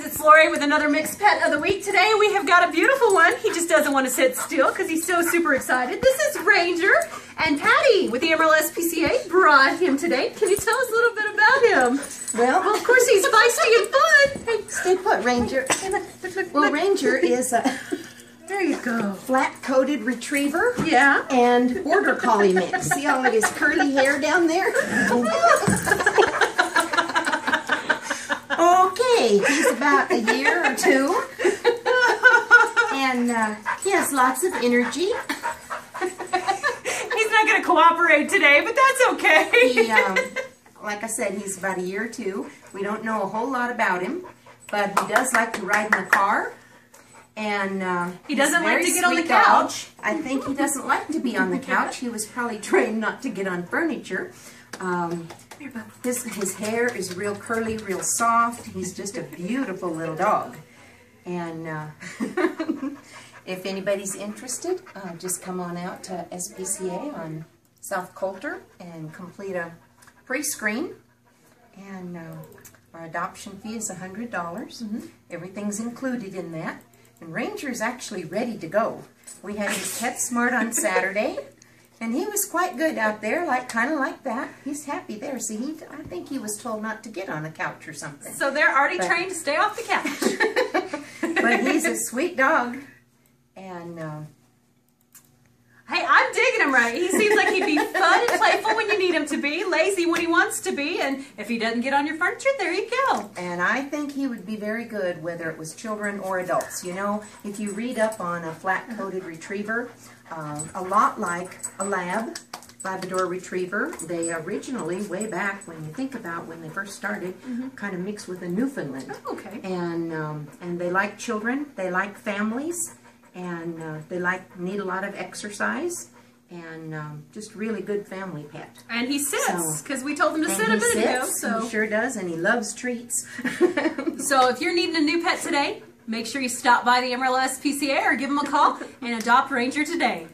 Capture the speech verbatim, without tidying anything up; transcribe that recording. It's Lori with another Mixed Pet of the Week. Today we have got a beautiful one. He just doesn't want to sit still because he's so super excited. This is Ranger, and Patty with the Emerald S P C A brought him today. Can you tell us a little bit about him? Well, well of course he's feisty and fun. Hey, stay put, Ranger. Hey, look, look, look, well, look. Ranger is a there you go. flat-coated retriever. Yeah. And border collie mix. See all of his curly hair down there? Okay, he's about a year or two, and uh, he has lots of energy. He's not going to cooperate today, but that's okay. He, um, like I said, he's about a year or two. We don't know a whole lot about him, but he does like to ride in the car, and uh, he doesn't like to get on the couch. I think he doesn't like to be on the couch. He was probably trained not to get on furniture. Um, his, his hair is real curly, real soft. He's just a beautiful little dog. And uh, if anybody's interested, uh, just come on out to S P C A on South Coulter and complete a pre-screen. And uh, our adoption fee is one hundred dollars. Mm-hmm. Everything's included in that. And Ranger is actually ready to go. We had his PetSmart on Saturday. And he was quite good out there, like kind of like that. He's happy there. See, he, I think he was told not to get on a couch or something. So they're already but, trained to stay off the couch. But he's a sweet dog. And, uh, hey, I'm digging him right. He seems like he'd be fun and playful when you need him to be, lazy when he wants to be, and if he doesn't get on your furniture, there you go. And I think he would be very good, whether it was children or adults. You know, if you read up on a flat-coated retriever, Um, a lot like a lab, Labrador retriever. They originally, way back when you think about when they first started, mm-hmm. kind of mixed with a Newfoundland. Oh, okay. And, um, and they like children, they like families, and uh, they like need a lot of exercise, and um, just really good family pet. And he sits, because so, we told him to sit a minute ago. So. He sure does, and he loves treats. So if you're needing a new pet today, make sure you stop by the Amarillo S P C A or give them a call and adopt Ranger today.